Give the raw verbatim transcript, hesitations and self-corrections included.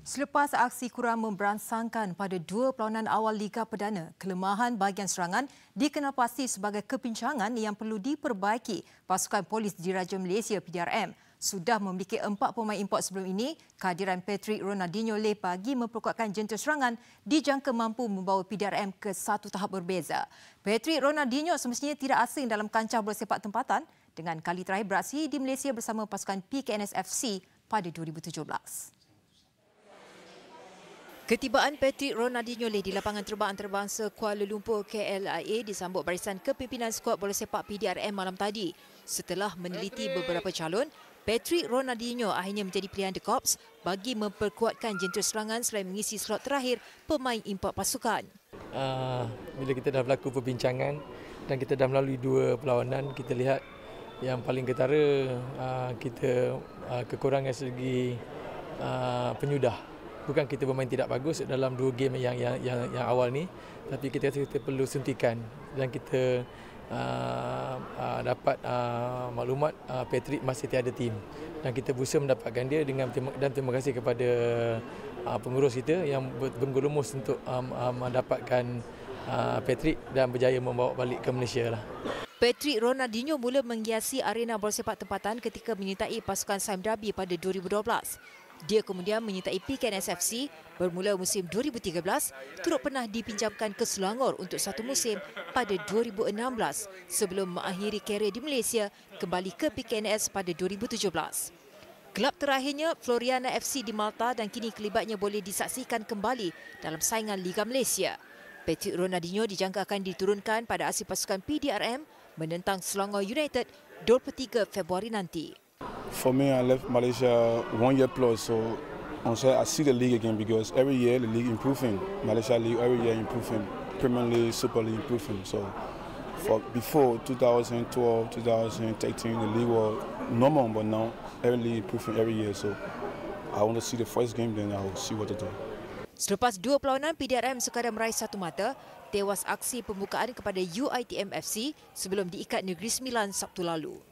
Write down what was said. Selepas aksi kurang memberangsangkan pada dua perlawanan awal Liga Perdana, kelemahan bahagian serangan dikenal pasti sebagai kepincangan yang perlu diperbaiki. Pasukan Polis Diraja Malaysia P D R M sudah memiliki empat pemain import sebelum ini. Kehadiran Patrick Ronaldinho leh pagi memperkuatkan jentera serangan dijangka mampu membawa P D R M ke satu tahap berbeza. Patrick Ronaldinho semestinya tidak asing dalam kancah bola sepak tempatan dengan kali terakhir beraksi di Malaysia bersama pasukan P K N S F C pada dua ribu tujuh belas. Ketibaan Patrick Ronaldinho di lapangan terbang antarabangsa Kuala Lumpur K L I A disambut barisan kepimpinan skuad bola sepak P D R M malam tadi. Setelah meneliti beberapa calon, Patrick Ronaldinho akhirnya menjadi pilihan The Corps bagi memperkuatkan jentera serangan selain mengisi slot terakhir pemain import pasukan. Uh, bila kita dah berlaku perbincangan dan kita dah melalui dua perlawanan, kita lihat yang paling ketara uh, kita uh, kekurangan segi uh, penyudah. Bukan kita bermain tidak bagus dalam dua game yang yang yang, yang awal ni, tapi kita kita perlu suntikan dan kita uh, uh, dapat uh, maklumat uh, Patrick masih tiada tim dan kita berusaha mendapatkan dia dengan dan terima kasih kepada uh, pengurus kita yang bergerumus untuk um, um, mendapatkan uh, Patrick dan berjaya membawa balik ke Malaysia lah. Patrick Ronaldinho mula menghiasi arena bola sepak tempatan ketika menyertai pasukan Sime Darby pada dua ribu dua belas. Dia kemudian menyertai P K N S F C bermula musim dua ribu tiga belas, turut pernah dipinjamkan ke Selangor untuk satu musim pada dua ribu enam belas sebelum mengakhiri karier di Malaysia kembali ke P K N S pada dua ribu tujuh belas. Kelab terakhirnya Floriana F C di Malta dan kini kelibatnya boleh disaksikan kembali dalam saingan Liga Malaysia. Patrick Ronaldinho dijangka akan diturunkan pada aksi pasukan P D R M menentang Selangor United dua puluh tiga Februari nanti. For me, I left Malaysia one year plus, so on say I see the league again because every year the league improving. Malaysia league every year improving, Premier League, Super League improving. So for before two thousand twelve, two thousand thirteen, the league was normal, but now every league improving every year. So I want to see the first game, then I will see what to do. Selepas dua perlawanan, P D R M sekadar meraih satu mata, tewas aksi pembukaan kepada U I T M F C sebelum diikat Negeri Sembilan Sabtu lalu.